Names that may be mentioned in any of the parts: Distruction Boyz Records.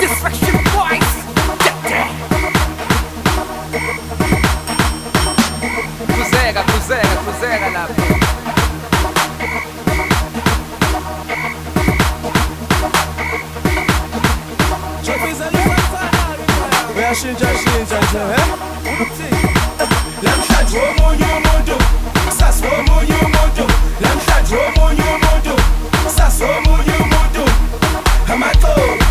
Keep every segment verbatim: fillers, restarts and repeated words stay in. Distruction Boyz, cruzega, cruzega, cruzega lá. Já fiz ali vai parar, vai a gente, a gente, a gente. Lança de omo e omo do, sas omo e omo do. Lança de omo e omo do, sas omo e omo do. Amato.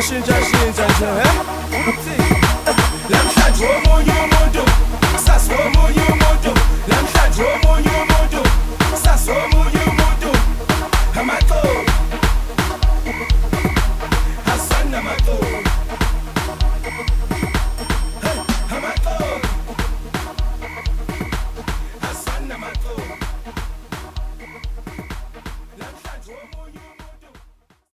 Change, change, change, change.